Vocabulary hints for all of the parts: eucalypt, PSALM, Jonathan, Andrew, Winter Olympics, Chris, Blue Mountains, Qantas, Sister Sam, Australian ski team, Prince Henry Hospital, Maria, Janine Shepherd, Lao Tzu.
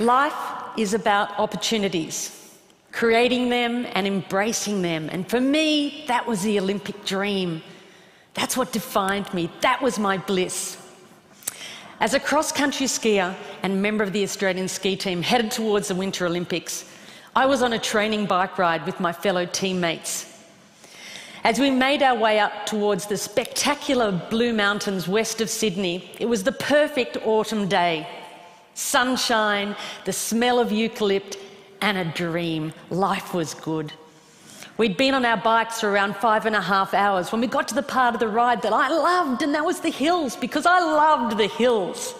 Life is about opportunities, creating them and embracing them. And for me, that was the Olympic dream. That's what defined me. That was my bliss. As a cross-country skier and member of the Australian ski team headed towards the Winter Olympics, I was on a training bike ride with my fellow teammates. As we made our way up towards the spectacular Blue Mountains west of Sydney, it was the perfect autumn day. Sunshine, the smell of eucalypt, and a dream. Life was good. We'd been on our bikes for around 5.5 hours when we got to the part of the ride that I loved, and that was the hills, because I loved the hills.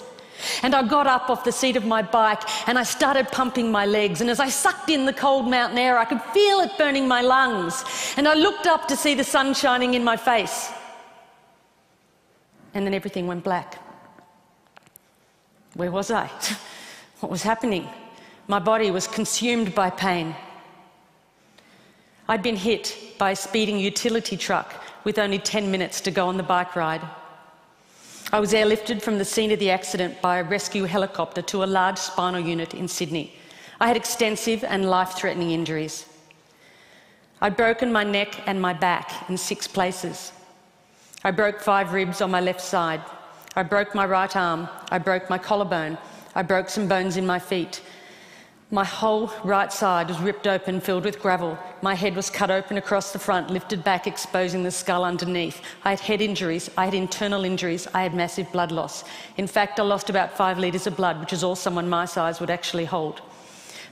And I got up off the seat of my bike and I started pumping my legs, and as I sucked in the cold mountain air, I could feel it burning my lungs, and I looked up to see the sun shining in my face. And then everything went black. Where was I? What was happening? My body was consumed by pain. I'd been hit by a speeding utility truck with only 10 minutes to go on the bike ride. I was airlifted from the scene of the accident by a rescue helicopter to a large spinal unit in Sydney. I had extensive and life-threatening injuries. I'd broken my neck and my back in 6 places. I broke 5 ribs on my left side. I broke my right arm, I broke my collarbone, I broke some bones in my feet. My whole right side was ripped open, filled with gravel. My head was cut open across the front, lifted back, exposing the skull underneath. I had head injuries, I had internal injuries, I had massive blood loss. In fact, I lost about 5 litres of blood, which is all someone my size would actually hold.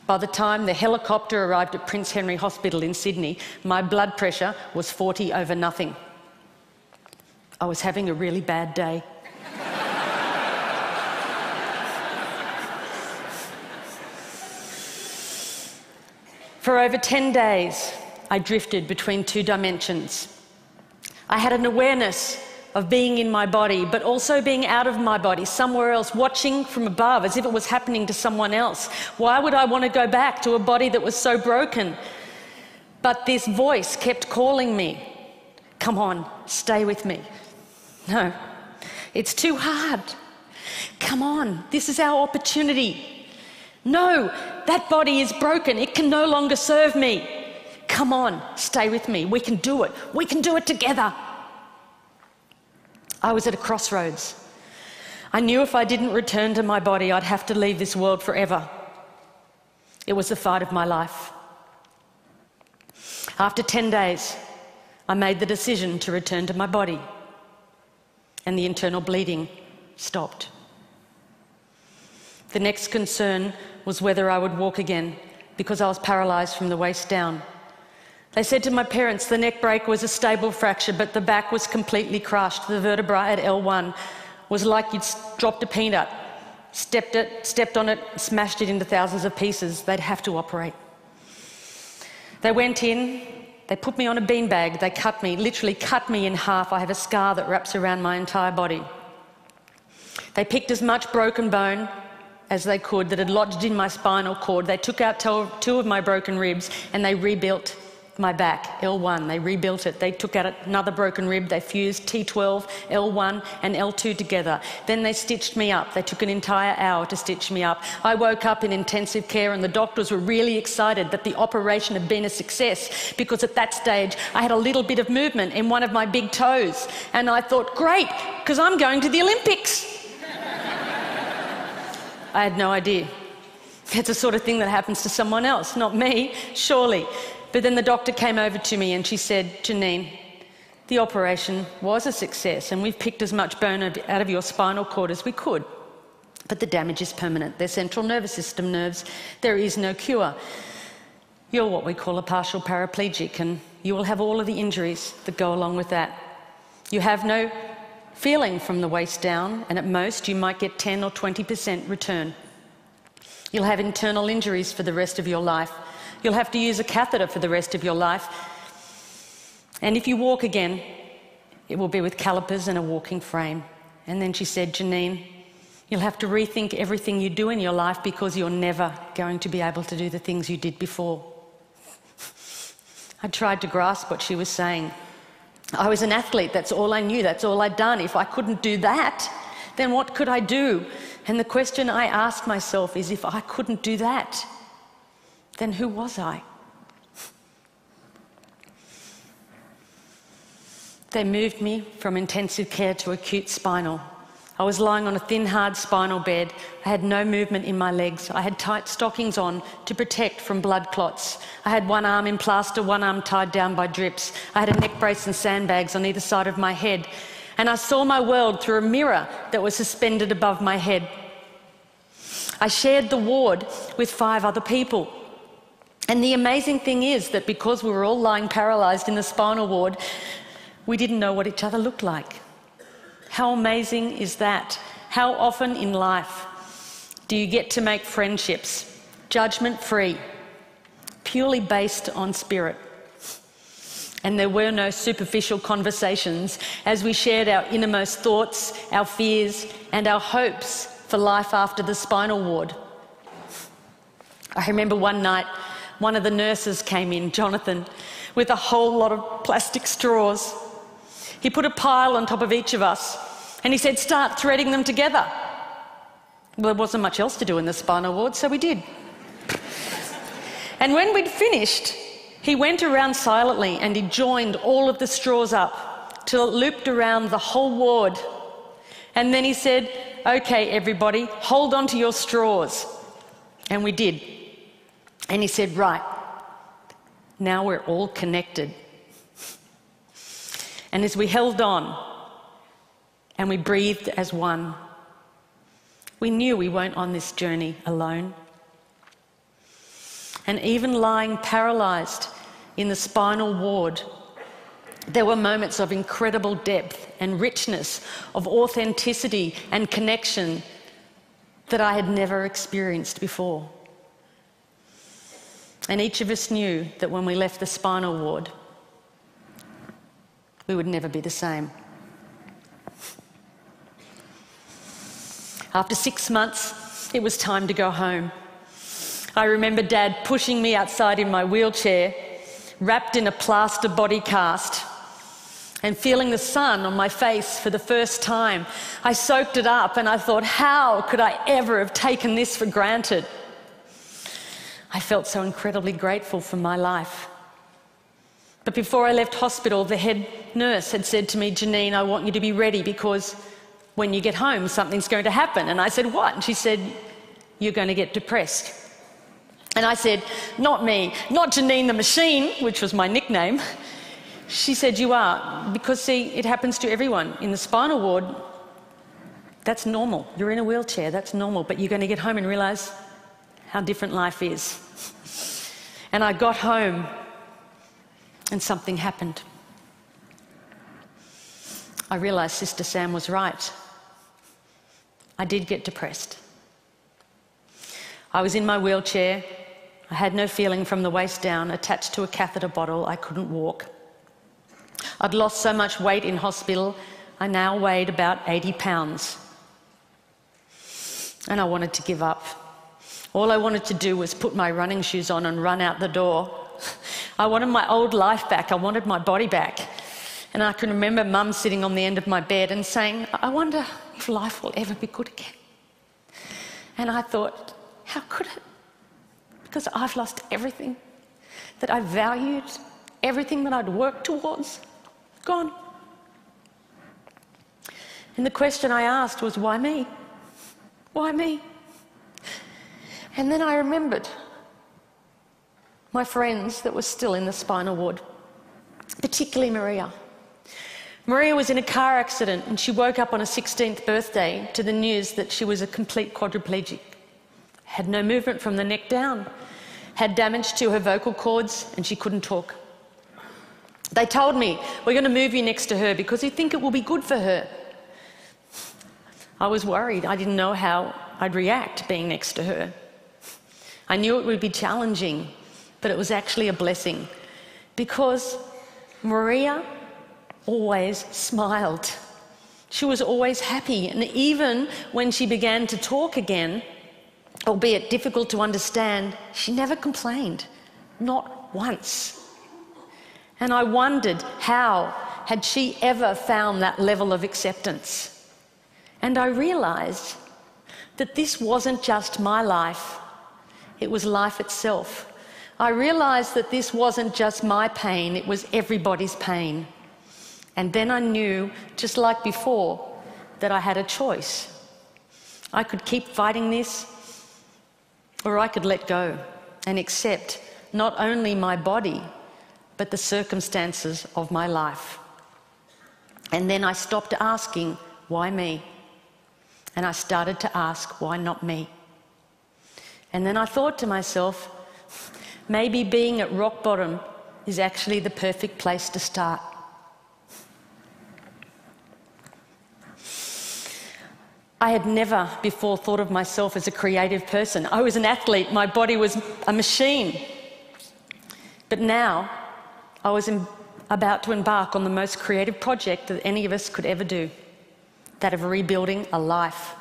By the time the helicopter arrived at Prince Henry Hospital in Sydney, my blood pressure was 40/0. I was having a really bad day. For over 10 days, I drifted between 2 dimensions. I had an awareness of being in my body, but also being out of my body, somewhere else, watching from above as if it was happening to someone else. Why would I want to go back to a body that was so broken? But this voice kept calling me. Come on, stay with me. No, it's too hard. Come on, this is our opportunity. No, that body is broken. It can no longer serve me. Come on, stay with me. We can do it. We can do it together. I was at a crossroads. I knew if I didn't return to my body, I'd have to leave this world forever. It was the fight of my life. After 10 days, I made the decision to return to my body, and the internal bleeding stopped. The next concern was whether I would walk again, because I was paralysed from the waist down. They said to my parents the neck break was a stable fracture, but the back was completely crushed. The vertebrae at L1 was like you'd dropped a peanut, stepped on it, smashed it into thousands of pieces. They'd have to operate. They went in, they put me on a beanbag, they cut me, literally cut me in half. I have a scar that wraps around my entire body. They picked as much broken bone as they could that had lodged in my spinal cord. They took out 2 of my broken ribs and they rebuilt my back, L1. They rebuilt it. They took out another broken rib. They fused T12, L1 and L2 together. Then they stitched me up. They took an entire hour to stitch me up. I woke up in intensive care and the doctors were really excited that the operation had been a success, because at that stage I had a little bit of movement in one of my big toes. And I thought, great, because I'm going to the Olympics. I had no idea. It's the sort of thing that happens to someone else, not me, surely. But then the doctor came over to me and she said, Janine, the operation was a success and we've picked as much bone out of your spinal cord as we could. But the damage is permanent. They're central nervous system nerves. There is no cure. You're what we call a partial paraplegic, and you will have all of the injuries that go along with that. You have no feeling from the waist down, and at most you might get 10 or 20% return. You'll have internal injuries for the rest of your life. You'll have to use a catheter for the rest of your life. And if you walk again, it will be with calipers and a walking frame. And then she said, Janine, You'll have to rethink everything you do in your life because you're never going to be able to do the things you did before. I tried to grasp what she was saying. I was an athlete, that's all I knew, that's all I'd done. If I couldn't do that, then what could I do? And the question I asked myself is, if I couldn't do that, then who was I? They moved me from intensive care to acute spinal. I was lying on a thin, hard spinal bed. I had no movement in my legs. I had tight stockings on to protect from blood clots. I had one arm in plaster, one arm tied down by drips. I had a neck brace and sandbags on either side of my head. And I saw my world through a mirror that was suspended above my head. I shared the ward with 5 other people. And the amazing thing is that because we were all lying paralysed in the spinal ward, we didn't know what each other looked like. How amazing is that? How often in life do you get to make friendships, judgment-free, purely based on spirit? And there were no superficial conversations as we shared our innermost thoughts, our fears, and our hopes for life after the spinal ward. I remember one night, one of the nurses came in, Jonathan, with a whole lot of plastic straws. He put a pile on top of each of us and he said, "Start threading them together." Well, there wasn't much else to do in the spinal ward, so we did. And when we'd finished, he went around silently and he joined all of the straws up till it looped around the whole ward. And then he said, "Okay, everybody, hold on to your straws." And we did. And he said, "Right, now we're all connected." And as we held on and we breathed as one, we knew we weren't on this journey alone. And even lying paralysed in the spinal ward, there were moments of incredible depth and richness, of authenticity and connection that I had never experienced before. And each of us knew that when we left the spinal ward, we would never be the same. After 6 months, it was time to go home. I remember Dad pushing me outside in my wheelchair, wrapped in a plaster body cast, and feeling the sun on my face for the first time. I soaked it up and I thought, how could I ever have taken this for granted? I felt so incredibly grateful for my life. But before I left hospital, the head nurse had said to me, "Janine, I want you to be ready because when you get home, something's going to happen." And I said, "What?" And she said, "You're going to get depressed." And I said, "Not me, not Janine the Machine," which was my nickname. She said, "You are, because see, it happens to everyone. In the spinal ward, that's normal. You're in a wheelchair, that's normal, but you're going to get home and realise how different life is." And I got home and something happened. I realised Sister Sam was right. I did get depressed. I was in my wheelchair. I had no feeling from the waist down, attached to a catheter bottle. I couldn't walk. I'd lost so much weight in hospital. I now weighed about 80 pounds. And I wanted to give up. All I wanted to do was put my running shoes on and run out the door. I wanted my old life back. I wanted my body back. And I can remember Mum sitting on the end of my bed and saying, "I wonder if life will ever be good again." And I thought, how could it? Because I've lost everything that I valued, everything that I'd worked towards, gone. And the question I asked was, why me? Why me? And then I remembered my friends that were still in the spinal ward, particularly Maria. Maria was in a car accident and she woke up on her 16th birthday to the news that she was a complete quadriplegic. Had no movement from the neck down, had damage to her vocal cords, and she couldn't talk. They told me, "We're going to move you next to her because we think it will be good for her." I was worried. I didn't know how I'd react being next to her. I knew it would be challenging, but it was actually a blessing because Maria always smiled. She was always happy, and even when she began to talk again, albeit difficult to understand, she never complained, not once. And I wondered, how had she ever found that level of acceptance? And I realised that this wasn't just my life, it was life itself. I realised that this wasn't just my pain, it was everybody's pain. And then I knew, just like before, that I had a choice. I could keep fighting this, or I could let go and accept not only my body, but the circumstances of my life. And then I stopped asking, why me? And I started to ask, why not me? And then I thought to myself, maybe being at rock bottom is actually the perfect place to start. I had never before thought of myself as a creative person. I was an athlete, my body was a machine. But now I was about to embark on the most creative project that any of us could ever do, that of rebuilding a life.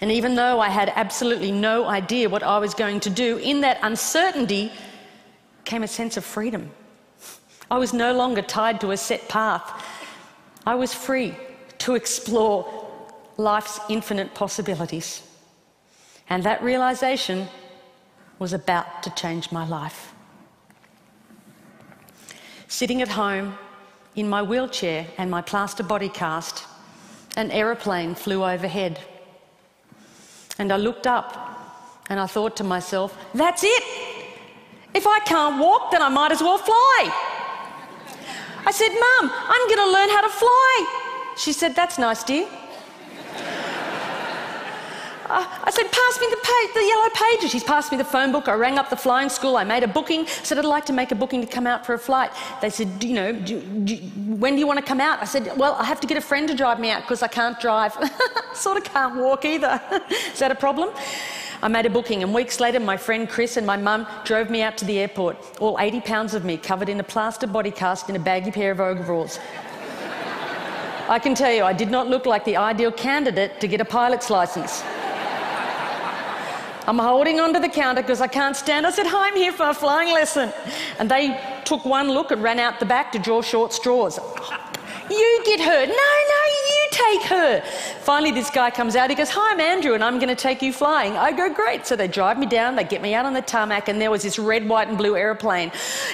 And even though I had absolutely no idea what I was going to do, in that uncertainty came a sense of freedom. I was no longer tied to a set path. I was free to explore life's infinite possibilities. And that realization was about to change my life. Sitting at home in my wheelchair and my plaster body cast, an aeroplane flew overhead. And I looked up and I thought to myself, that's it! If I can't walk, then I might as well fly. I said, Mum, I'm going to learn how to fly. She said, that's nice, dear. I said, pass me the yellow pages. She's passed me the phone book. I rang up the flying school. I made a booking. Said, I'd like to make a booking to come out for a flight. They said, when do you want to come out? I said, well, I have to get a friend to drive me out because I can't drive. Sort of can't walk either. Is that a problem? I made a booking, and weeks later, my friend Chris and my mum drove me out to the airport, all 80 pounds of me, covered in a plaster body cast in a baggy pair of overalls. I can tell you, I did not look like the ideal candidate to get a pilot's license. I'm holding onto the counter because I can't stand. I said, hi, I'm here for a flying lesson. And they took one look and ran out the back to draw short straws. You get her. No, you take her. Finally, this guy comes out. He goes, hi, I'm Andrew, and I'm going to take you flying. I go, great. So they drive me down. They get me out on the tarmac, and there was this red, white, and blue aeroplane.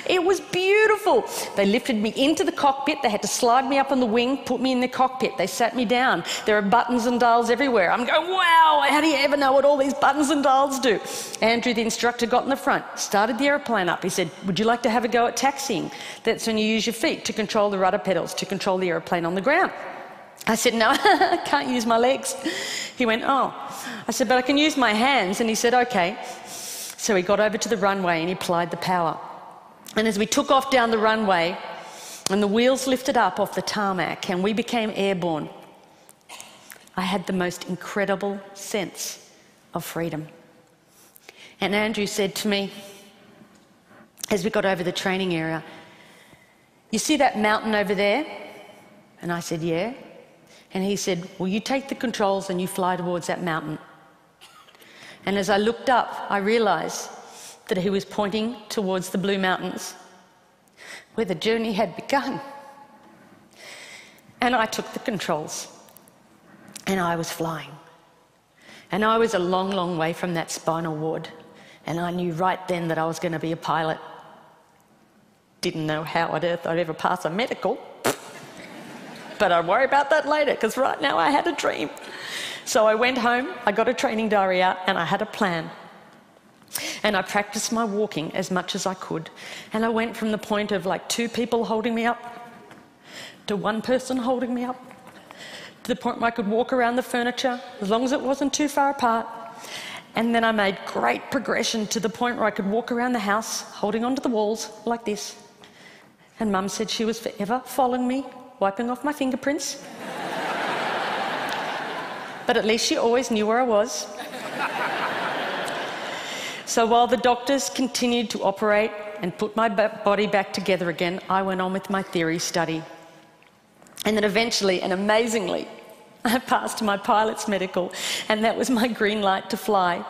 It was beautiful. They lifted me into the cockpit. They had to slide me up on the wing, put me in the cockpit. They sat me down. There are buttons and dials everywhere. I'm going, wow, how do you ever know what all these buttons and dials do? Andrew, the instructor, got in the front, started the aeroplane up. He said, would you like to have a go at taxiing? That's when you use your feet to control the rudder pedals, to control the aeroplane on the ground. I said, no, I can't use my legs. He went, oh. I said, but I can use my hands. And he said, okay. So he got over to the runway and he applied the power. And as we took off down the runway and the wheels lifted up off the tarmac and we became airborne, I had the most incredible sense of freedom. And Andrew said to me, as we got over the training area, you see that mountain over there? And I said, yeah. And he said, well, you take the controls and you fly towards that mountain. And as I looked up, I realised that he was pointing towards the Blue Mountains, where the journey had begun. And I took the controls, and I was flying. And I was a long, long way from that spinal ward, and I knew right then that I was going to be a pilot. Didn't know how on earth I'd ever pass a medical. But I'll worry about that later, because right now I had a dream. So I went home, I got a training diary out, and I had a plan. And I practiced my walking as much as I could. And I went from the point of like 2 people holding me up to 1 person holding me up, to the point where I could walk around the furniture as long as it wasn't too far apart. And then I made great progression to the point where I could walk around the house holding onto the walls like this. And Mum said she was forever following me, wiping off my fingerprints. But at least she always knew where I was. So while the doctors continued to operate and put my body back together again, I went on with my theory study. And then eventually and amazingly, I passed my pilot's medical, and that was my green light to fly.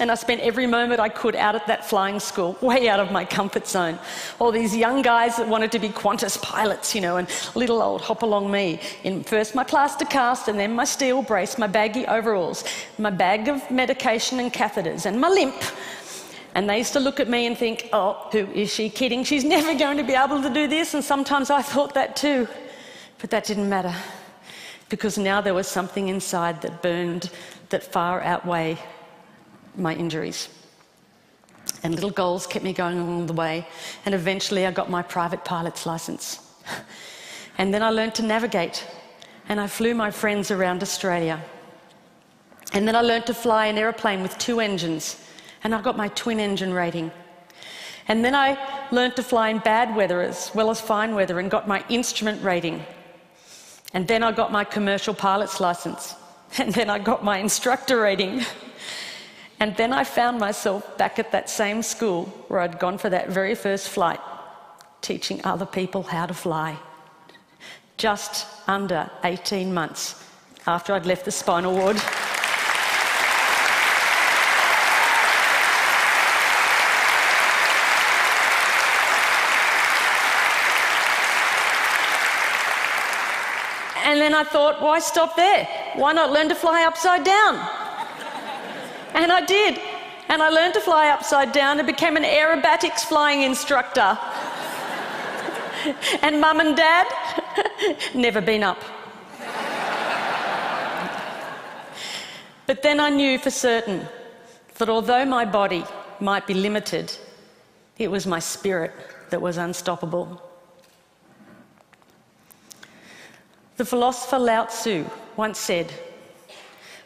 And I spent every moment I could out at that flying school, way out of my comfort zone. All these young guys that wanted to be Qantas pilots, you know, and little old hop-along me, in first my plaster cast and then my steel brace, my baggy overalls, my bag of medication and catheters, and my limp. And they used to look at me and think, oh, who is she kidding? She's never going to be able to do this. And sometimes I thought that too. But that didn't matter, because now there was something inside that burned that far outweighed my injuries. And little goals kept me going along the way, and eventually I got my private pilot's license. And then I learned to navigate, and I flew my friends around Australia. And then I learned to fly an aeroplane with two engines, and I got my twin engine rating. And then I learned to fly in bad weather as well as fine weather, and got my instrument rating. And then I got my commercial pilot's license. And then I got my instructor rating. And then I found myself back at that same school where I'd gone for that very first flight, teaching other people how to fly. Just under 18 months after I'd left the spinal ward. And then I thought, why stop there? Why not learn to fly upside down? And I did. And I learned to fly upside down and became an aerobatics flying instructor. And Mum and Dad, never been up. But then I knew for certain that although my body might be limited, it was my spirit that was unstoppable. The philosopher Lao Tzu once said,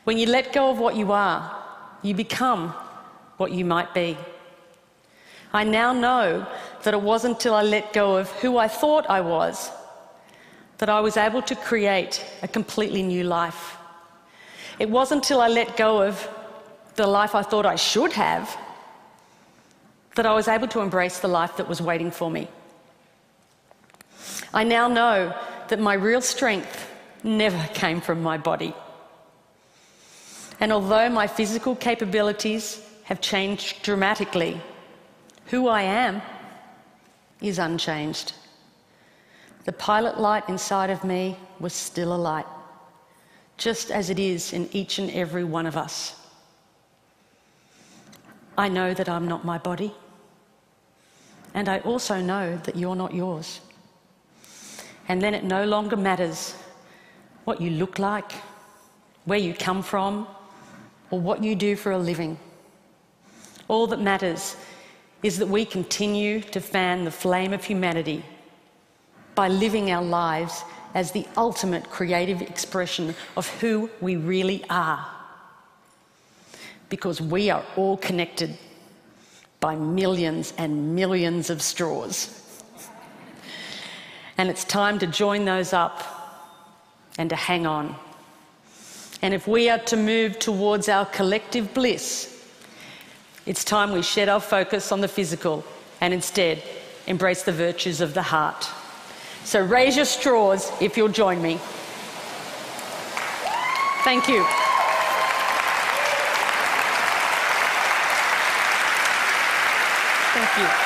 when you let go of what you are, you become what you might be. I now know that it wasn't until I let go of who I thought I was that I was able to create a completely new life. It wasn't until I let go of the life I thought I should have that I was able to embrace the life that was waiting for me. I now know that my real strength never came from my body. And although my physical capabilities have changed dramatically, who I am is unchanged. The pilot light inside of me was still alight, just as it is in each and every one of us. I know that I'm not my body, and I also know that you're not yours. And then it no longer matters what you look like, where you come from, or what you do for a living. All that matters is that we continue to fan the flame of humanity by living our lives as the ultimate creative expression of who we really are. Because we are all connected by millions and millions of straws. And it's time to join those up and to hang on. And if we are to move towards our collective bliss, it's time we shed our focus on the physical and instead embrace the virtues of the heart. So raise your straws if you'll join me. Thank you. Thank you.